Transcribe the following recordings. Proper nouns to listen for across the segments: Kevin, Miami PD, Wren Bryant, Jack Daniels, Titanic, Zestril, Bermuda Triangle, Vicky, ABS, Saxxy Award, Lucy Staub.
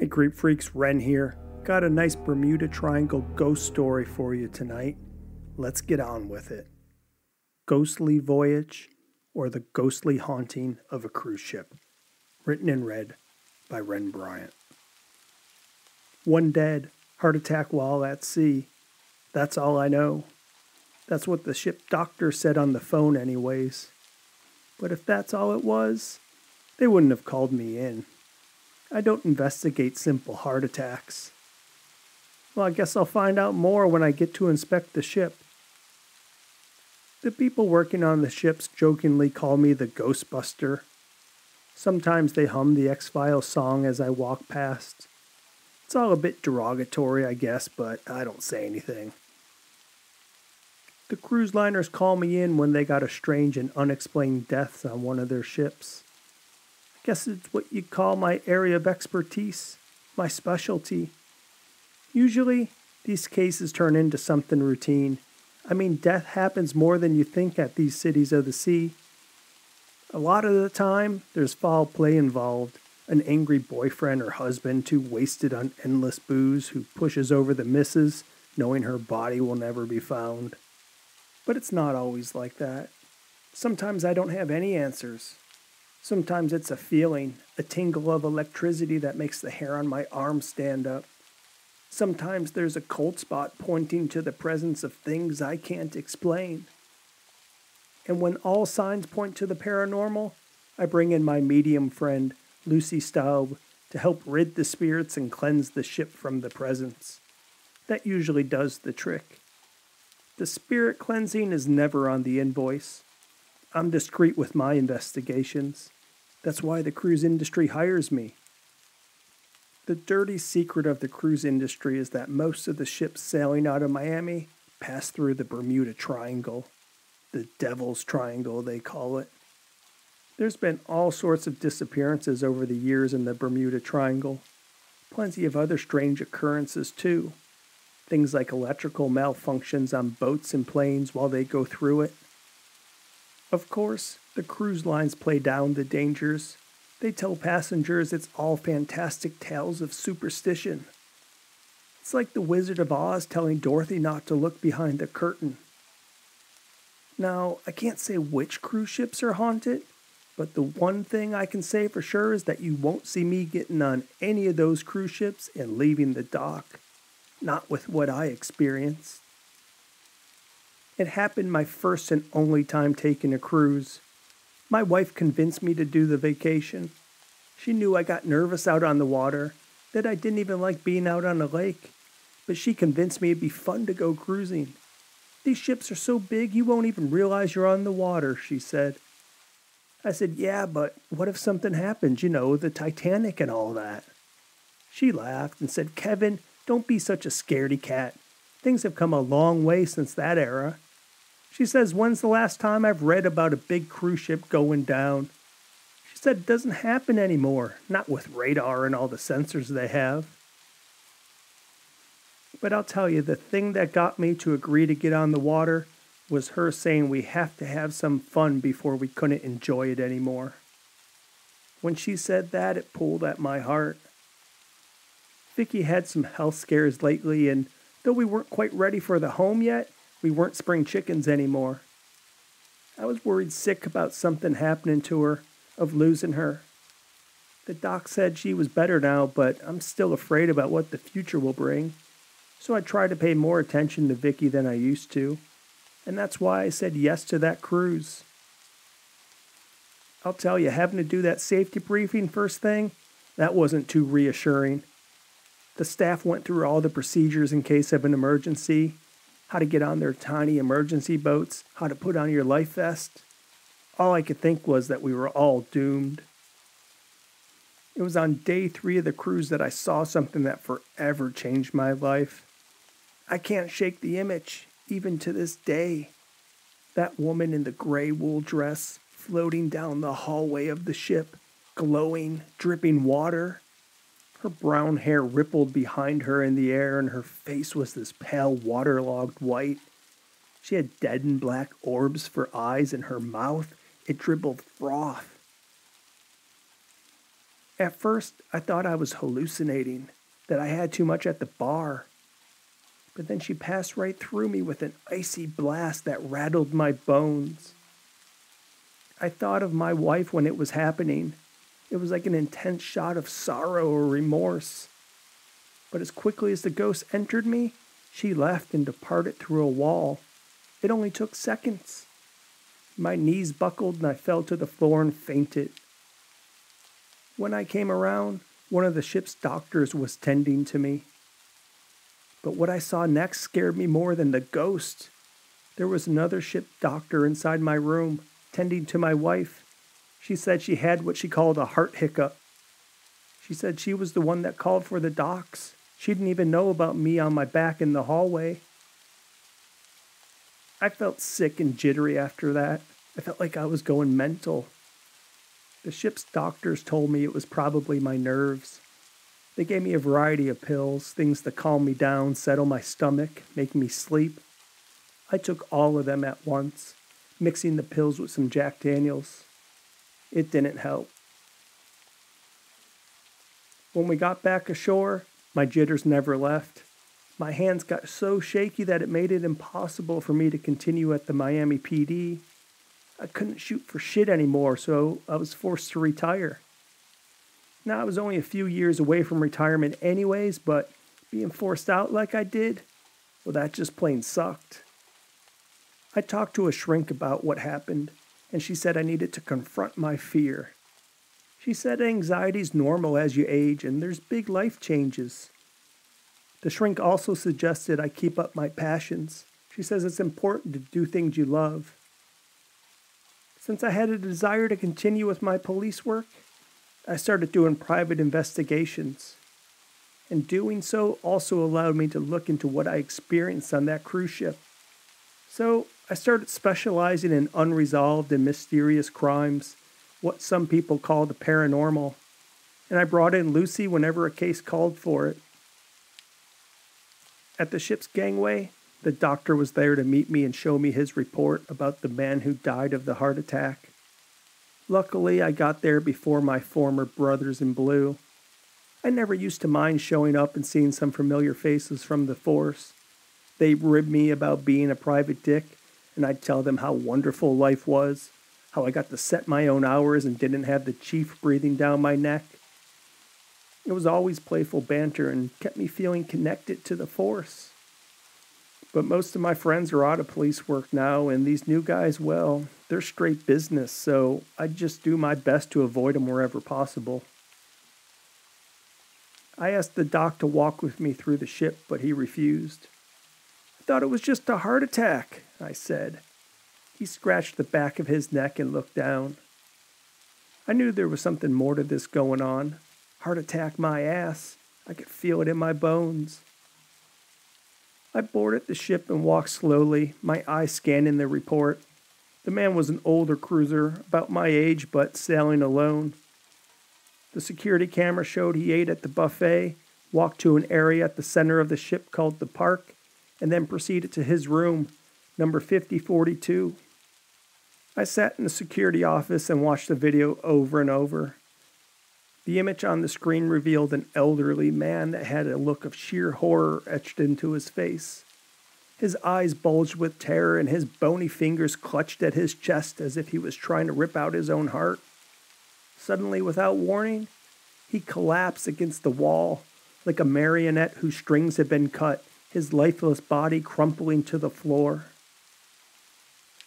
Hey Creep Freaks, Wren here. Got a nice Bermuda Triangle ghost story for you tonight. Let's get on with it. Ghostly Voyage, or the Ghostly Haunting of a Cruise Ship. Written and read by Wren Bryant. One dead, heart attack while at sea. That's all I know. That's what the ship doctor said on the phone anyways. But if that's all it was, they wouldn't have called me in. I don't investigate simple heart attacks. Well, I guess I'll find out more when I get to inspect the ship. The people working on the ships jokingly call me the Ghostbuster. Sometimes they hum the X-Files song as I walk past. It's all a bit derogatory, I guess, but I don't say anything. The cruise liners call me in when they got a strange and unexplained death on one of their ships. I guess it's what you'd call my area of expertise, my specialty. Usually, these cases turn into something routine. I mean, death happens more than you think at these cities of the sea. A lot of the time, there's foul play involved. An angry boyfriend or husband too wasted on endless booze who pushes over the missus, knowing her body will never be found. But it's not always like that. Sometimes I don't have any answers. Sometimes it's a feeling, a tingle of electricity that makes the hair on my arm stand up. Sometimes there's a cold spot pointing to the presence of things I can't explain. And when all signs point to the paranormal, I bring in my medium friend, Lucy Staub, to help rid the spirits and cleanse the ship from the presence. That usually does the trick. The spirit cleansing is never on the invoice. I'm discreet with my investigations. That's why the cruise industry hires me. The dirty secret of the cruise industry is that most of the ships sailing out of Miami pass through the Bermuda Triangle. The Devil's Triangle, they call it. There's been all sorts of disappearances over the years in the Bermuda Triangle. Plenty of other strange occurrences, too. Things like electrical malfunctions on boats and planes while they go through it. Of course, the cruise lines play down the dangers. They tell passengers it's all fantastic tales of superstition. It's like the Wizard of Oz telling Dorothy not to look behind the curtain. Now, I can't say which cruise ships are haunted, but the one thing I can say for sure is that you won't see me getting on any of those cruise ships and leaving the dock. Not with what I experienced. It happened my first and only time taking a cruise. My wife convinced me to do the vacation. She knew I got nervous out on the water, that I didn't even like being out on the lake, but she convinced me it'd be fun to go cruising. These ships are so big you won't even realize you're on the water, she said. I said, yeah, but what if something happens, you know, the Titanic and all that? She laughed and said, Kevin, don't be such a scaredy cat. Things have come a long way since that era. She says, when's the last time I've read about a big cruise ship going down? She said it doesn't happen anymore, not with radar and all the sensors they have. But I'll tell you, the thing that got me to agree to get on the water was her saying we have to have some fun before we couldn't enjoy it anymore. When she said that, it pulled at my heart. Vicky had some health scares lately, and though we weren't quite ready for the home yet, we weren't spring chickens anymore. I was worried sick about something happening to her, of losing her. The doc said she was better now, but I'm still afraid about what the future will bring. So I try to pay more attention to Vicky than I used to, and that's why I said yes to that cruise. I'll tell you, having to do that safety briefing first thing, that wasn't too reassuring. The staff went through all the procedures in case of an emergency, how to get on their tiny emergency boats, how to put on your life vest. All I could think was that we were all doomed. It was on day 3 of the cruise that I saw something that forever changed my life. I can't shake the image, even to this day. That woman in the gray wool dress, floating down the hallway of the ship, glowing, dripping water. Her brown hair rippled behind her in the air, and her face was this pale, waterlogged white. She had deadened black orbs for eyes, and her mouth, it dribbled froth. At first, I thought I was hallucinating, that I had too much at the bar. But then she passed right through me with an icy blast that rattled my bones. I thought of my wife when it was happening. It was like an intense shot of sorrow or remorse. But as quickly as the ghost entered me, she left and departed through a wall. It only took seconds. My knees buckled and I fell to the floor and fainted. When I came around, one of the ship's doctors was tending to me. But what I saw next scared me more than the ghost. There was another ship doctor inside my room, tending to my wife. She said she had what she called a heart hiccup. She said she was the one that called for the docs. She didn't even know about me on my back in the hallway. I felt sick and jittery after that. I felt like I was going mental. The ship's doctors told me it was probably my nerves. They gave me a variety of pills, things to calm me down, settle my stomach, make me sleep. I took all of them at once, mixing the pills with some Jack Daniels. It didn't help. When we got back ashore, my jitters never left. My hands got so shaky that it made it impossible for me to continue at the Miami PD. I couldn't shoot for shit anymore, so I was forced to retire. Now, I was only a few years away from retirement anyways, but being forced out like I did, well, that just plain sucked. I talked to a shrink about what happened, and she said I needed to confront my fear. She said anxiety's normal as you age, and there's big life changes. The shrink also suggested I keep up my passions. She says it's important to do things you love. Since I had a desire to continue with my police work, I started doing private investigations. And doing so also allowed me to look into what I experienced on that cruise ship. So I started specializing in unresolved and mysterious crimes, what some people call the paranormal. And I brought in Lucy whenever a case called for it. At the ship's gangway, the doctor was there to meet me and show me his report about the man who died of the heart attack. Luckily, I got there before my former brothers in blue. I never used to mind showing up and seeing some familiar faces from the force. They ribbed me about being a private dick, and I'd tell them how wonderful life was, how I got to set my own hours and didn't have the chief breathing down my neck. It was always playful banter and kept me feeling connected to the force. But most of my friends are out of police work now, and these new guys, well, they're straight business, so I just do my best to avoid them wherever possible. I asked the doc to walk with me through the ship, but he refused. "I thought it was just a heart attack," I said. He scratched the back of his neck and looked down. I knew there was something more to this going on. Heart attack my ass. I could feel it in my bones. I boarded the ship and walked slowly, my eyes scanning the report. The man was an older cruiser, about my age, but sailing alone. The security camera showed he ate at the buffet, walked to an area at the center of the ship called the park, and then proceeded to his room, number 5042. I sat in the security office and watched the video over and over. The image on the screen revealed an elderly man that had a look of sheer horror etched into his face. His eyes bulged with terror and his bony fingers clutched at his chest as if he was trying to rip out his own heart. Suddenly, without warning, he collapsed against the wall, like a marionette whose strings had been cut, his lifeless body crumpling to the floor.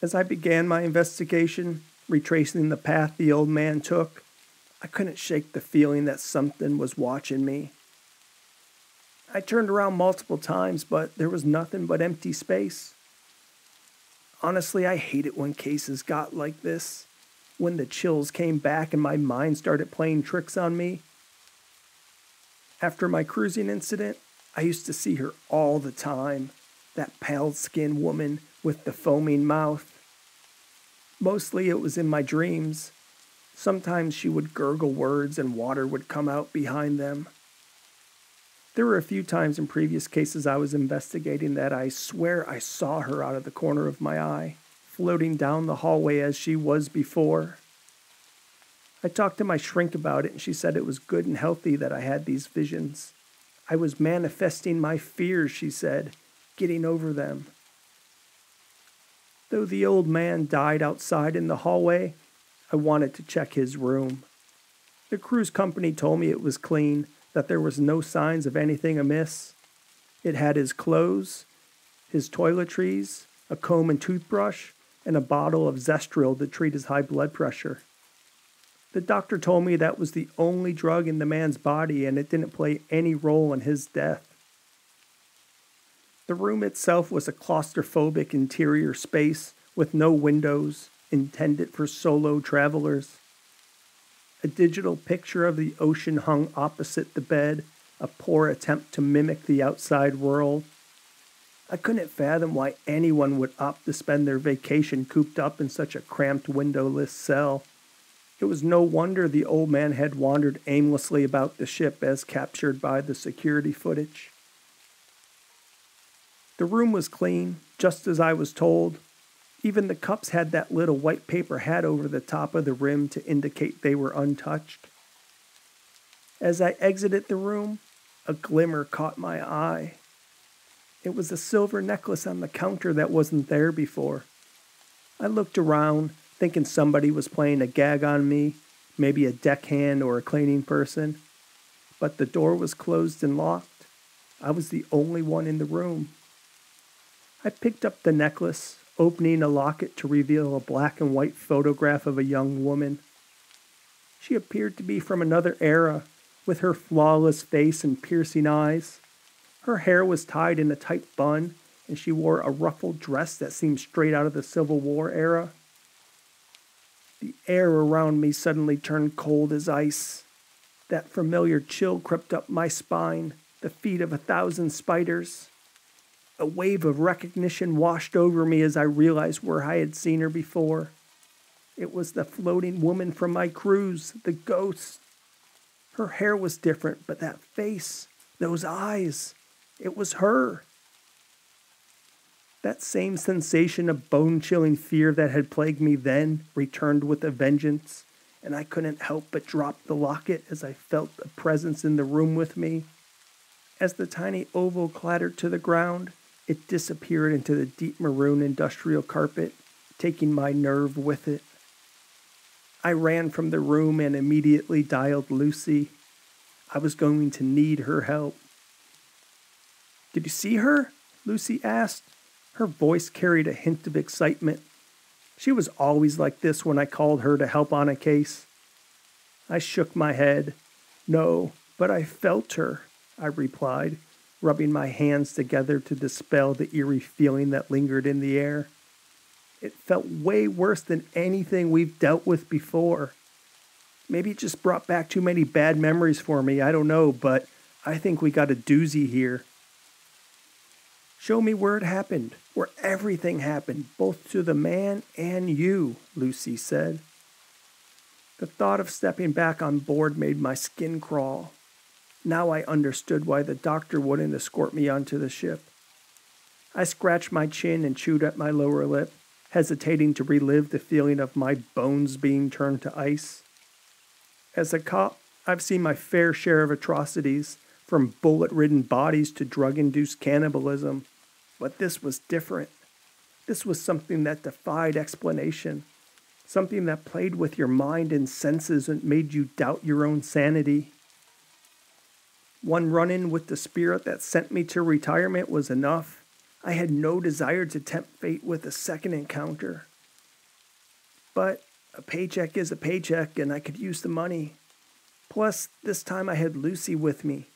As I began my investigation, retracing the path the old man took, I couldn't shake the feeling that something was watching me. I turned around multiple times, but there was nothing but empty space. Honestly, I hate it when cases got like this, when the chills came back and my mind started playing tricks on me. After my cruising incident, I used to see her all the time, that pale-skinned woman with the foaming mouth. Mostly it was in my dreams. Sometimes she would gurgle words and water would come out behind them. There were a few times in previous cases I was investigating that I swear I saw her out of the corner of my eye, floating down the hallway as she was before. I talked to my shrink about it, and she said it was good and healthy that I had these visions. I was manifesting my fears, she said, getting over them. Though the old man died outside in the hallway, I wanted to check his room. The cruise company told me it was clean, that there was no signs of anything amiss. It had his clothes, his toiletries, a comb and toothbrush, and a bottle of Zestril to treat his high blood pressure. The doctor told me that was the only drug in the man's body and it didn't play any role in his death. The room itself was a claustrophobic interior space with no windows, intended for solo travelers. A digital picture of the ocean hung opposite the bed, a poor attempt to mimic the outside world. I couldn't fathom why anyone would opt to spend their vacation cooped up in such a cramped, windowless cell. It was no wonder the old man had wandered aimlessly about the ship as captured by the security footage. The room was clean, just as I was told. Even the cups had that little white paper hat over the top of the rim to indicate they were untouched. As I exited the room, a glimmer caught my eye. It was a silver necklace on the counter that wasn't there before. I looked around, thinking somebody was playing a gag on me, maybe a deckhand or a cleaning person. But the door was closed and locked. I was the only one in the room. I picked up the necklace, opening a locket to reveal a black and white photograph of a young woman. She appeared to be from another era, with her flawless face and piercing eyes. Her hair was tied in a tight bun, and she wore a ruffled dress that seemed straight out of the Civil War era. The air around me suddenly turned cold as ice. That familiar chill crept up my spine, the feet of 1,000 spiders. A wave of recognition washed over me as I realized where I had seen her before. It was the floating woman from my cruise, the ghost. Her hair was different, but that face, those eyes, it was her. That same sensation of bone-chilling fear that had plagued me then returned with a vengeance, and I couldn't help but drop the locket as I felt a presence in the room with me. As the tiny oval clattered to the ground, it disappeared into the deep maroon industrial carpet, taking my nerve with it. I ran from the room and immediately dialed Lucy. I was going to need her help. "Did you see her?" Lucy asked. Her voice carried a hint of excitement. She was always like this when I called her to help on a case. I shook my head. "No, but I felt her," I replied, rubbing my hands together to dispel the eerie feeling that lingered in the air. It felt way worse than anything we've dealt with before. Maybe it just brought back too many bad memories for me, I don't know, but I think we got a doozy here. "Show me where it happened, where everything happened, both to the man and you," Lucy said. The thought of stepping back on board made my skin crawl. Now I understood why the doctor wouldn't escort me onto the ship. I scratched my chin and chewed at my lower lip, hesitating to relive the feeling of my bones being turned to ice. As a cop, I've seen my fair share of atrocities, from bullet-ridden bodies to drug-induced cannibalism, but this was different. This was something that defied explanation, something that played with your mind and senses and made you doubt your own sanity. One run-in with the spirit that sent me to retirement was enough. I had no desire to tempt fate with a second encounter. But a paycheck is a paycheck, and I could use the money. Plus, this time I had Lucy with me.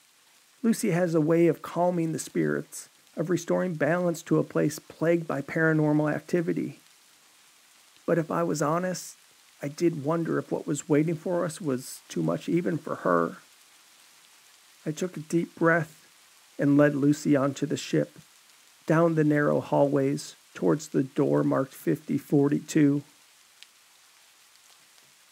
Lucy has a way of calming the spirits, of restoring balance to a place plagued by paranormal activity. But if I was honest, I did wonder if what was waiting for us was too much even for her. I took a deep breath and led Lucy onto the ship, down the narrow hallways towards the door marked 5042.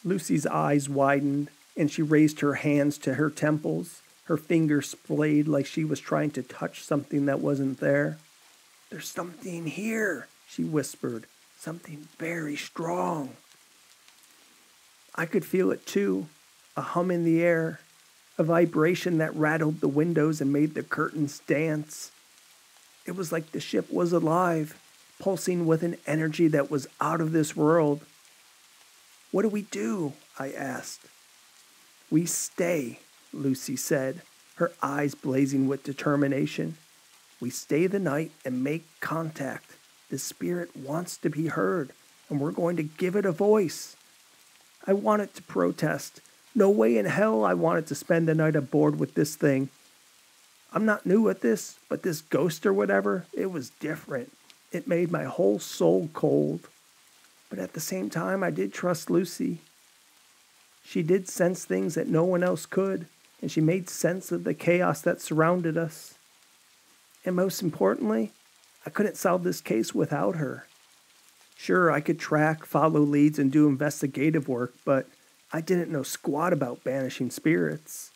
Lucy's eyes widened, and she raised her hands to her temples, her fingers splayed like she was trying to touch something that wasn't there. "There's something here," she whispered, "something very strong." I could feel it too, a hum in the air, a vibration that rattled the windows and made the curtains dance. It was like the ship was alive, pulsing with an energy that was out of this world. "What do we do?" I asked. "We stay," Lucy said, her eyes blazing with determination. "We stay the night and make contact. The spirit wants to be heard, and we're going to give it a voice." I wanted to protest. No way in hell I wanted to spend the night aboard with this thing. I'm not new at this, but this ghost or whatever, it was different. It made my whole soul cold. But at the same time, I did trust Lucy. She did sense things that no one else could, and she made sense of the chaos that surrounded us. And most importantly, I couldn't solve this case without her. Sure, I could track, follow leads, and do investigative work, but I didn't know squat about banishing spirits.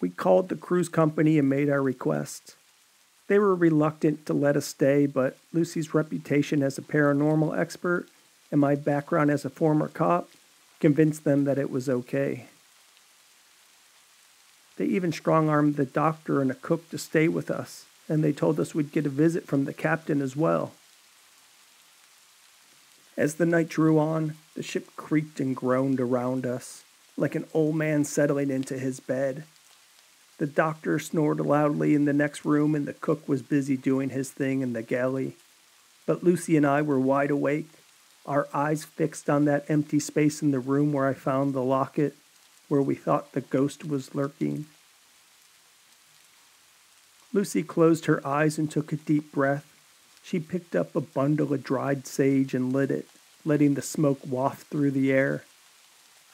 We called the cruise company and made our request. They were reluctant to let us stay, but Lucy's reputation as a paranormal expert and my background as a former cop convinced them that it was okay. They even strong-armed the doctor and a cook to stay with us, and they told us we'd get a visit from the captain as well. As the night drew on, the ship creaked and groaned around us, like an old man settling into his bed. The doctor snored loudly in the next room, and the cook was busy doing his thing in the galley. But Lucy and I were wide awake, our eyes fixed on that empty space in the room where I found the locket, where we thought the ghost was lurking. Lucy closed her eyes and took a deep breath. She picked up a bundle of dried sage and lit it, letting the smoke waft through the air.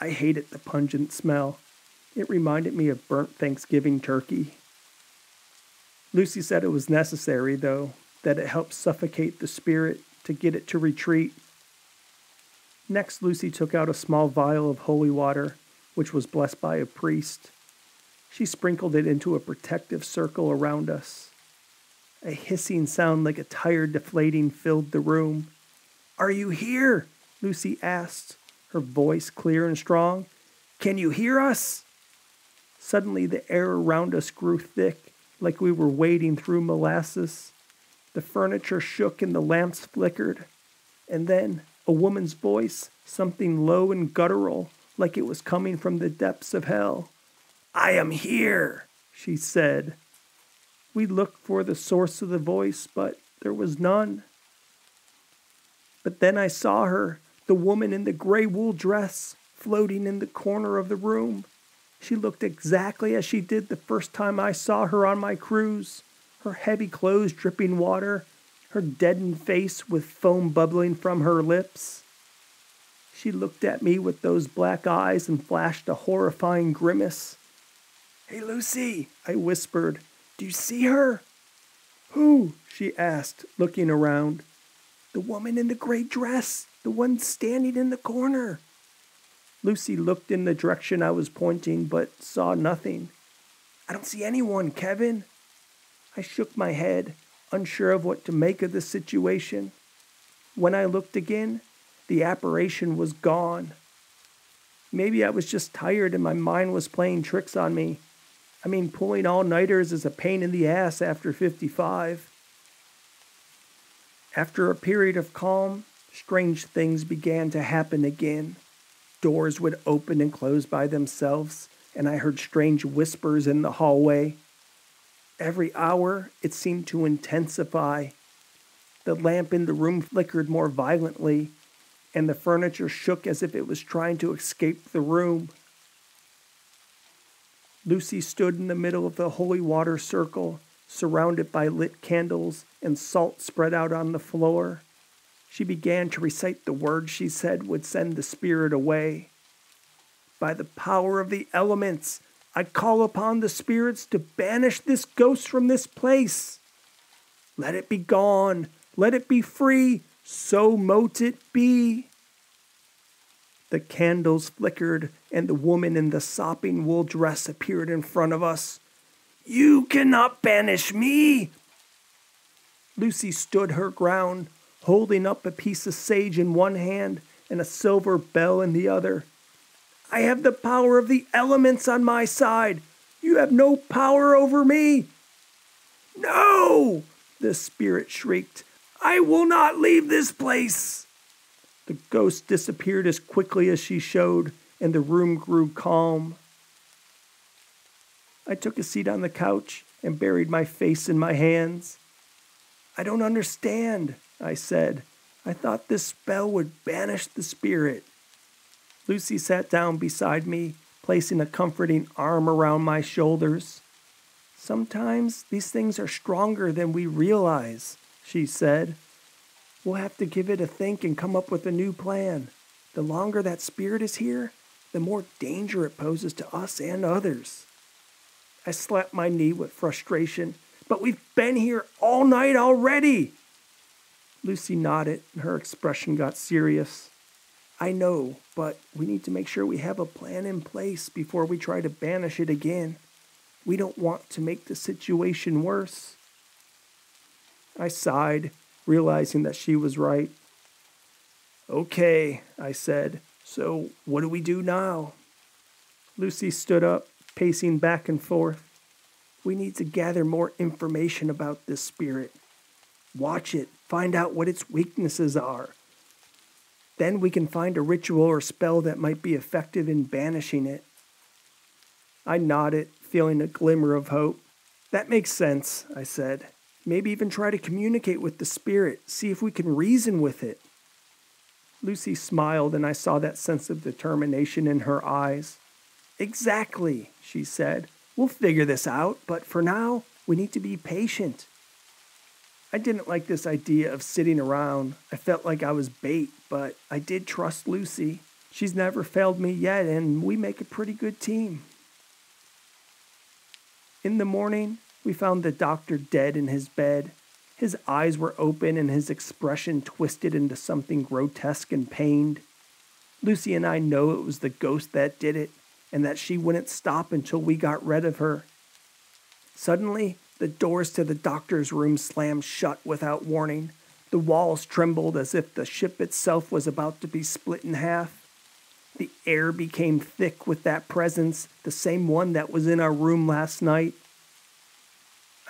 I hated the pungent smell. It reminded me of burnt Thanksgiving turkey. Lucy said it was necessary, though, that it helped suffocate the spirit to get it to retreat. Next, Lucy took out a small vial of holy water, which was blessed by a priest. She sprinkled it into a protective circle around us. A hissing sound like a tire deflating filled the room. "Are you here?" Lucy asked, her voice clear and strong. "Can you hear us?" Suddenly the air around us grew thick, like we were wading through molasses. The furniture shook and the lamps flickered. And then, a woman's voice, something low and guttural, like it was coming from the depths of hell. "I am here," she said. We looked for the source of the voice, but there was none. But then I saw her, the woman in the gray wool dress, floating in the corner of the room. She looked exactly as she did the first time I saw her on my cruise, her heavy clothes dripping water, her deadened face with foam bubbling from her lips. She looked at me with those black eyes and flashed a horrifying grimace. "Hey, Lucy," I whispered. "Do you see her?" "Who?" she asked, looking around. "The woman in the gray dress, the one standing in the corner." Lucy looked in the direction I was pointing, but saw nothing. "I don't see anyone, Kevin." I shook my head, unsure of what to make of the situation. When I looked again, the apparition was gone. Maybe I was just tired and my mind was playing tricks on me. I mean, pulling all-nighters is a pain in the ass after 55. After a period of calm, strange things began to happen again. Doors would open and close by themselves, and I heard strange whispers in the hallway. Every hour, it seemed to intensify. The lamp in the room flickered more violently, and the furniture shook as if it was trying to escape the room. Lucy stood in the middle of the holy water circle, surrounded by lit candles and salt spread out on the floor. She began to recite the words she said would send the spirit away. "By the power of the elements, I call upon the spirits to banish this ghost from this place. Let it be gone, let it be free, so mote it be." The candles flickered, and the woman in the sopping wool dress appeared in front of us. "You cannot banish me!" Lucy stood her ground, holding up a piece of sage in one hand and a silver bell in the other. I have the power of the elements on my side. You have no power over me. No, the spirit shrieked. I will not leave this place. The ghost disappeared as quickly as she showed, and the room grew calm. I took a seat on the couch and buried my face in my hands. I don't understand, I said. I thought this spell would banish the spirit. Lucy sat down beside me, placing a comforting arm around my shoulders. Sometimes these things are stronger than we realize, she said. We'll have to give it a think and come up with a new plan. The longer that spirit is here, the more danger it poses to us and others. I slapped my knee with frustration. But we've been here all night already. Lucy nodded, and her expression got serious. I know, but we need to make sure we have a plan in place before we try to banish it again. We don't want to make the situation worse. I sighed, realizing that she was right. Okay, I said, so what do we do now? Lucy stood up, pacing back and forth. We need to gather more information about this spirit. Watch it, find out what its weaknesses are. Then we can find a ritual or spell that might be effective in banishing it. I nodded, feeling a glimmer of hope. That makes sense, I said. Maybe even try to communicate with the spirit, see if we can reason with it. Lucy smiled, and I saw that sense of determination in her eyes. Exactly, she said. We'll figure this out, but for now, we need to be patient. I didn't like this idea of sitting around. I felt like I was bait, but I did trust Lucy. She's never failed me yet, and we make a pretty good team. In the morning, we found the doctor dead in his bed. His eyes were open and his expression twisted into something grotesque and pained. Lucy and I know it was the ghost that did it, and that she wouldn't stop until we got rid of her. Suddenly, the doors to the doctor's room slammed shut without warning. The walls trembled as if the ship itself was about to be split in half. The air became thick with that presence, the same one that was in our room last night.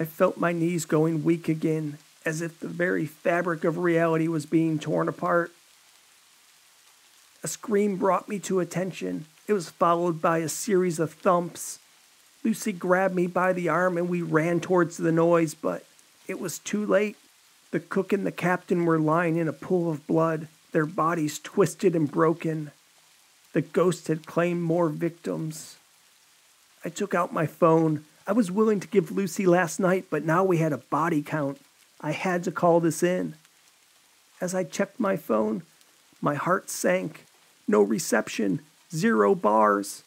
I felt my knees going weak again, as if the very fabric of reality was being torn apart. A scream brought me to attention. It was followed by a series of thumps. Lucy grabbed me by the arm and we ran towards the noise, but it was too late. The cook and the captain were lying in a pool of blood, their bodies twisted and broken. The ghost had claimed more victims. I took out my phone. I was willing to give Lucy last night, but now we had a body count. I had to call this in. As I checked my phone, my heart sank. No reception. 0 bars.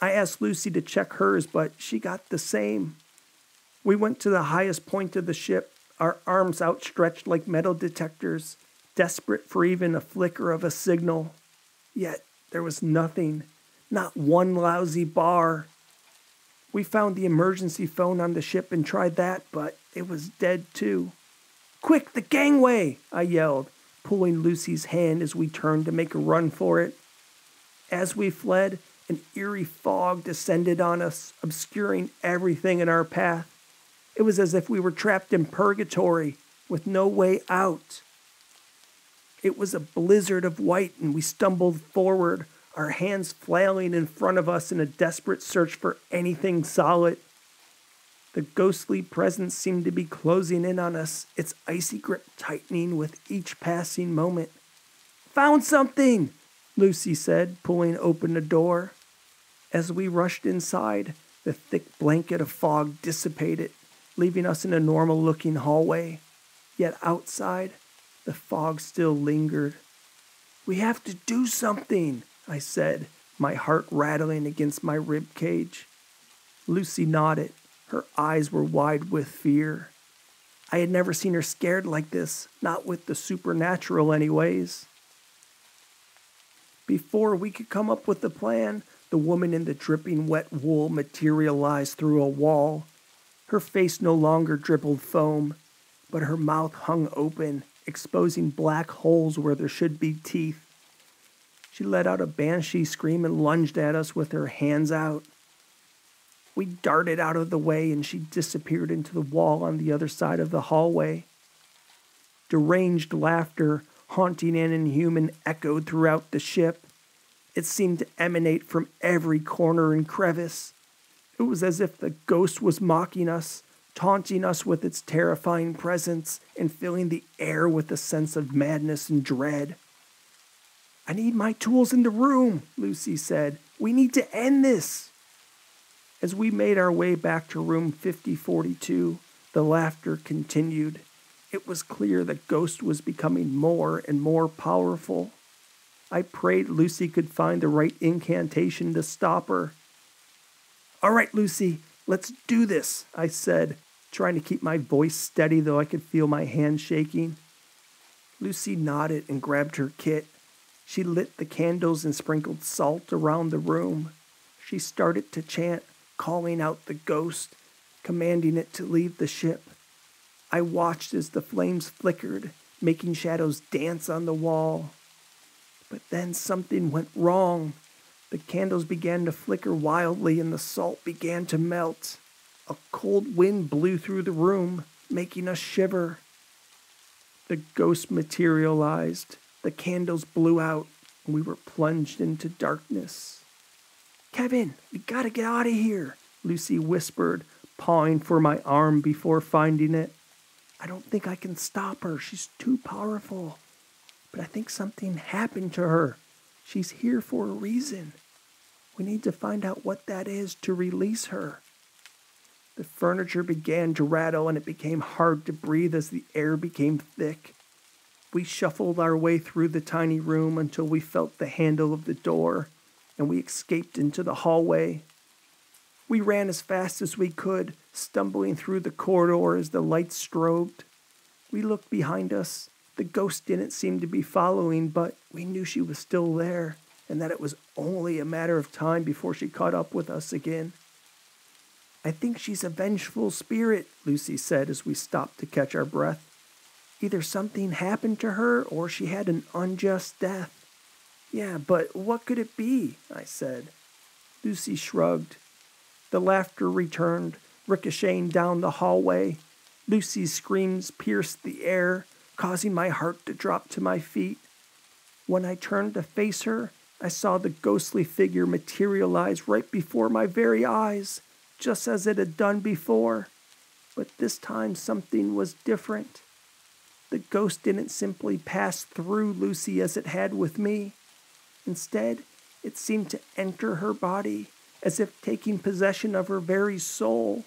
I asked Lucy to check hers, but she got the same. We went to the highest point of the ship, our arms outstretched like metal detectors, desperate for even a flicker of a signal. Yet there was nothing, not one lousy bar. We found the emergency phone on the ship and tried that, but it was dead too. Quick, the gangway, I yelled, pulling Lucy's hand as we turned to make a run for it. As we fled, an eerie fog descended on us, obscuring everything in our path. It was as if we were trapped in purgatory with no way out. It was a blizzard of white, and we stumbled forward, our hands flailing in front of us in a desperate search for anything solid. The ghostly presence seemed to be closing in on us, its icy grip tightening with each passing moment. "Found something!" Lucy said, pulling open the door. As we rushed inside, the thick blanket of fog dissipated, leaving us in a normal-looking hallway. Yet outside, the fog still lingered. "We have to do something," I said, my heart rattling against my rib cage. Lucy nodded. Her eyes were wide with fear. I had never seen her scared like this, not with the supernatural anyways. Before we could come up with a plan, the woman in the dripping wet wool materialized through a wall. Her face no longer dribbled foam, but her mouth hung open, exposing black holes where there should be teeth. She let out a banshee scream and lunged at us with her hands out. We darted out of the way, and she disappeared into the wall on the other side of the hallway. Deranged laughter, haunting and inhuman, echoed throughout the ship. It seemed to emanate from every corner and crevice. It was as if the ghost was mocking us, taunting us with its terrifying presence, and filling the air with a sense of madness and dread. "I need my tools in the room," Lucy said. "We need to end this." As we made our way back to room 5042, the laughter continued. It was clear the ghost was becoming more and more powerful. I prayed Lucy could find the right incantation to stop her. "All right, Lucy, let's do this," I said, trying to keep my voice steady, though I could feel my hand shaking. Lucy nodded and grabbed her kit. She lit the candles and sprinkled salt around the room. She started to chant, calling out the ghost, commanding it to leave the ship. I watched as the flames flickered, making shadows dance on the wall. But then something went wrong. The candles began to flicker wildly and the salt began to melt. A cold wind blew through the room, making us shiver. The ghost materialized. The candles blew out, and we were plunged into darkness. "Kevin, we gotta get out of here," Lucy whispered, pawing for my arm before finding it. "I don't think I can stop her. She's too powerful. But I think something happened to her. She's here for a reason. We need to find out what that is to release her." The furniture began to rattle, and it became hard to breathe as the air became thick. We shuffled our way through the tiny room until we felt the handle of the door, and we escaped into the hallway. We ran as fast as we could, stumbling through the corridor as the lights strobed. We looked behind us. The ghost didn't seem to be following, but we knew she was still there, and that it was only a matter of time before she caught up with us again. "I think she's a vengeful spirit," Lucy said as we stopped to catch our breath. "Either something happened to her, or she had an unjust death." "Yeah, but what could it be?" I said. Lucy shrugged. The laughter returned, ricocheting down the hallway. Lucy's screams pierced the air, causing my heart to drop to my feet. When I turned to face her, I saw the ghostly figure materialize right before my very eyes, just as it had done before. But this time something was different. The ghost didn't simply pass through Lucy as it had with me. Instead, it seemed to enter her body, as if taking possession of her very soul.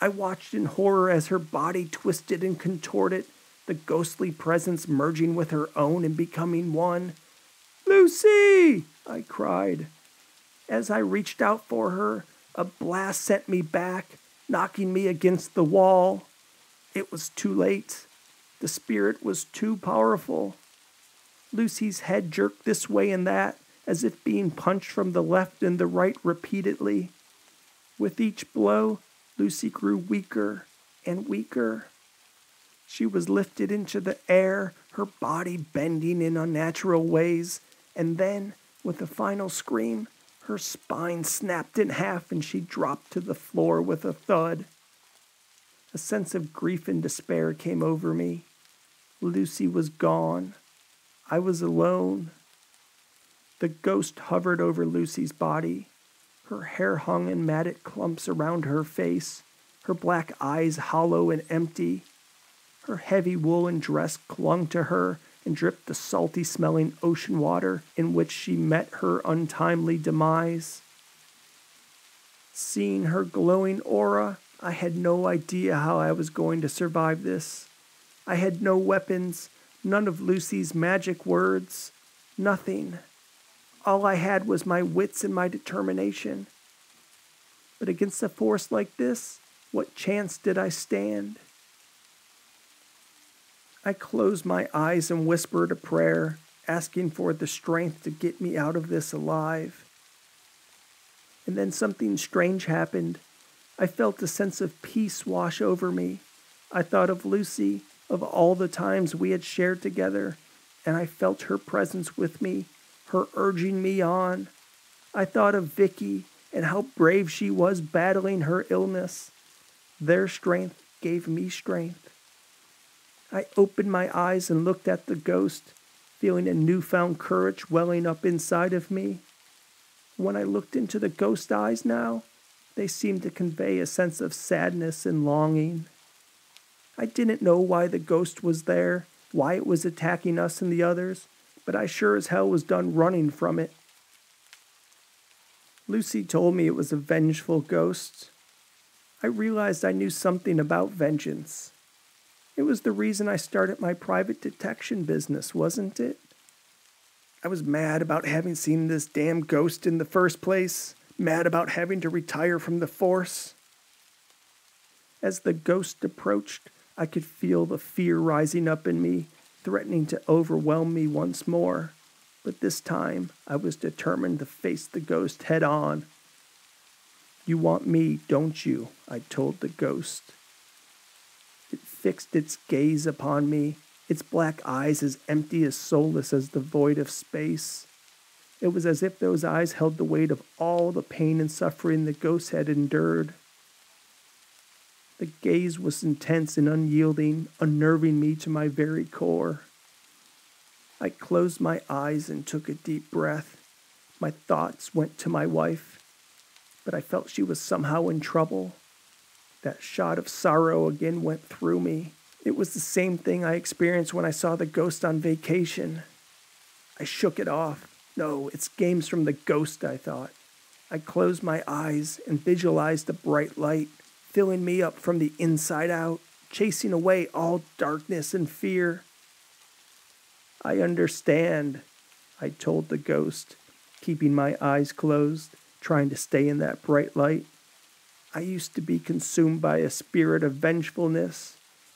I watched in horror as her body twisted and contorted, the ghostly presence merging with her own and becoming one. "Lucy!" I cried. As I reached out for her, a blast sent me back, knocking me against the wall. It was too late. The spirit was too powerful. Lucy's head jerked this way and that, as if being punched from the left and the right repeatedly. With each blow, Lucy grew weaker and weaker. She was lifted into the air, her body bending in unnatural ways, and then, with a final scream, her spine snapped in half and she dropped to the floor with a thud. A sense of grief and despair came over me. Lucy was gone. I was alone. The ghost hovered over Lucy's body. Her hair hung in matted clumps around her face, her black eyes hollow and empty. Her heavy woolen dress clung to her and dripped the salty-smelling ocean water in which she met her untimely demise. Seeing her glowing aura, I had no idea how I was going to survive this. I had no weapons, none of Lucy's magic words, nothing. All I had was my wits and my determination. But against a force like this, what chance did I stand? I closed my eyes and whispered a prayer, asking for the strength to get me out of this alive. And then something strange happened. I felt a sense of peace wash over me. I thought of Lucy, of all the times we had shared together, and I felt her presence with me, her urging me on. I thought of Vicky and how brave she was battling her illness. Their strength gave me strength. I opened my eyes and looked at the ghost, feeling a newfound courage welling up inside of me. When I looked into the ghost's eyes now, they seemed to convey a sense of sadness and longing. I didn't know why the ghost was there, why it was attacking us and the others, but I sure as hell was done running from it. Lucy told me it was a vengeful ghost. I realized I knew something about vengeance. It was the reason I started my private detection business, wasn't it? I was mad about having seen this damn ghost in the first place, mad about having to retire from the force. As the ghost approached, I could feel the fear rising up in me, threatening to overwhelm me once more. But this time, I was determined to face the ghost head on. "You want me, don't you?" I told the ghost. It fixed its gaze upon me, its black eyes as empty as soulless as the void of space. It was as if those eyes held the weight of all the pain and suffering the ghost had endured. The gaze was intense and unyielding, unnerving me to my very core. I closed my eyes and took a deep breath. My thoughts went to my wife, but I felt she was somehow in trouble. That shot of sorrow again went through me. It was the same thing I experienced when I saw the ghost on vacation. I shook it off. No, it's games from the ghost, I thought. I closed my eyes and visualized a bright light, filling me up from the inside out, chasing away all darkness and fear. "I understand," I told the ghost, keeping my eyes closed, trying to stay in that bright light. I used to be consumed by a spirit of vengefulness,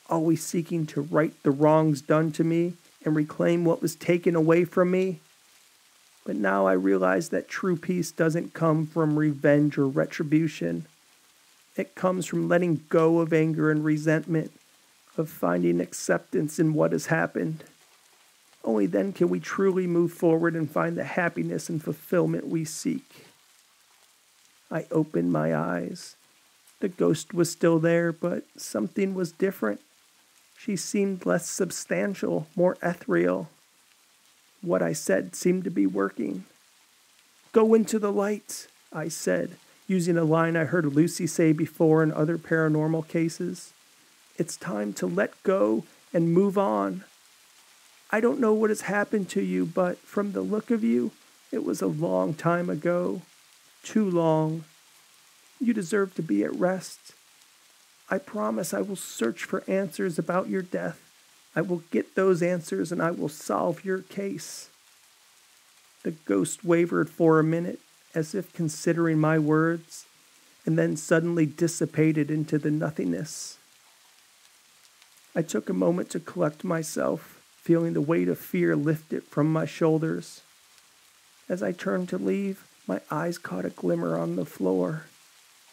always seeking to right the wrongs done to me and reclaim what was taken away from me. But now I realize that true peace doesn't come from revenge or retribution. It comes from letting go of anger and resentment, of finding acceptance in what has happened. Only then can we truly move forward and find the happiness and fulfillment we seek. I opened my eyes. The ghost was still there, but something was different. She seemed less substantial, more ethereal. What I said seemed to be working. "Go into the light," I said, using a line I heard Lucy say before in other paranormal cases. "It's time to let go and move on. I don't know what has happened to you, but from the look of you, it was a long time ago. Too long. You deserve to be at rest. I promise I will search for answers about your death. I will get those answers and I will solve your case." The ghost wavered for a minute, as if considering my words, and then suddenly dissipated into the nothingness. I took a moment to collect myself, feeling the weight of fear lifted from my shoulders. As I turned to leave, my eyes caught a glimmer on the floor.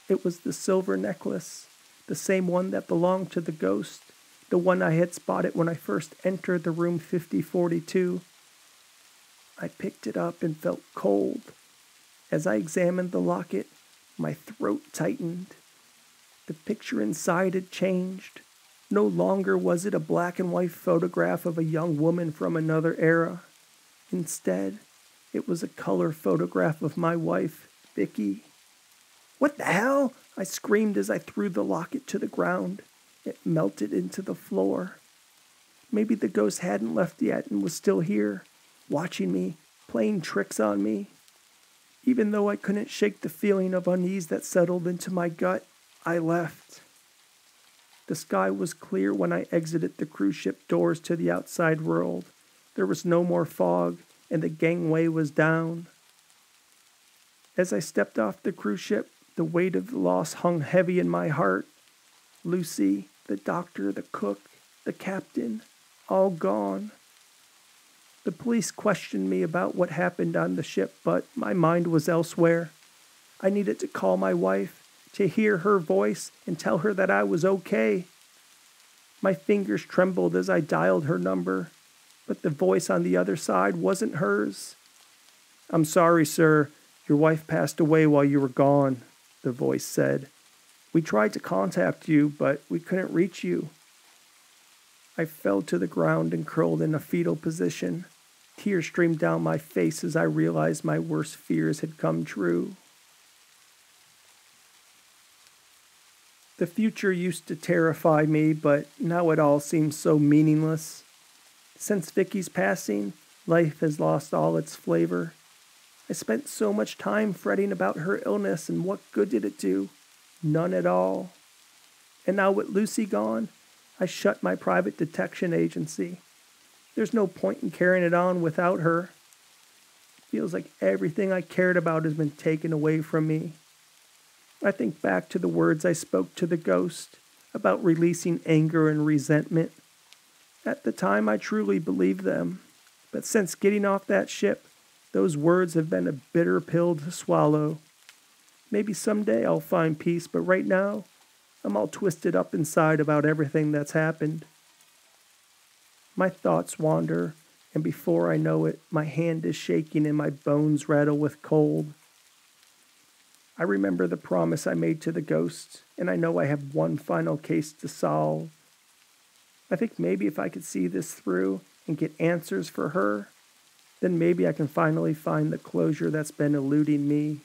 It was the silver necklace, the same one that belonged to the ghost, the one I had spotted when I first entered the room 5042. I picked it up and felt cold. As I examined the locket, my throat tightened. The picture inside had changed. No longer was it a black and white photograph of a young woman from another era. Instead, it was a color photograph of my wife, Vicky. "What the hell?" I screamed as I threw the locket to the ground. It melted into the floor. Maybe the ghost hadn't left yet and was still here, watching me, playing tricks on me. Even though I couldn't shake the feeling of unease that settled into my gut, I left. The sky was clear when I exited the cruise ship doors to the outside world. There was no more fog, and the gangway was down. As I stepped off the cruise ship, the weight of the loss hung heavy in my heart. Lucy, the doctor, the cook, the captain, all gone. The police questioned me about what happened on the ship, but my mind was elsewhere. I needed to call my wife, to hear her voice and tell her that I was okay. My fingers trembled as I dialed her number, but the voice on the other side wasn't hers. "I'm sorry, sir. Your wife passed away while you were gone," the voice said. "We tried to contact you, but we couldn't reach you." I fell to the ground and curled in a fetal position. Tears streamed down my face as I realized my worst fears had come true. The future used to terrify me, but now it all seems so meaningless. Since Vicky's passing, life has lost all its flavor. I spent so much time fretting about her illness, and what good did it do? None at all. And now with Lucy gone, I shut my private detection agency. There's no point in carrying it on without her. It feels like everything I cared about has been taken away from me. I think back to the words I spoke to the ghost about releasing anger and resentment. At the time, I truly believed them, but since getting off that ship, those words have been a bitter pill to swallow. Maybe someday I'll find peace, but right now, I'm all twisted up inside about everything that's happened. My thoughts wander, and before I know it, my hand is shaking and my bones rattle with cold. I remember the promise I made to the ghost, and I know I have one final case to solve. I think maybe if I could see this through and get answers for her, then maybe I can finally find the closure that's been eluding me.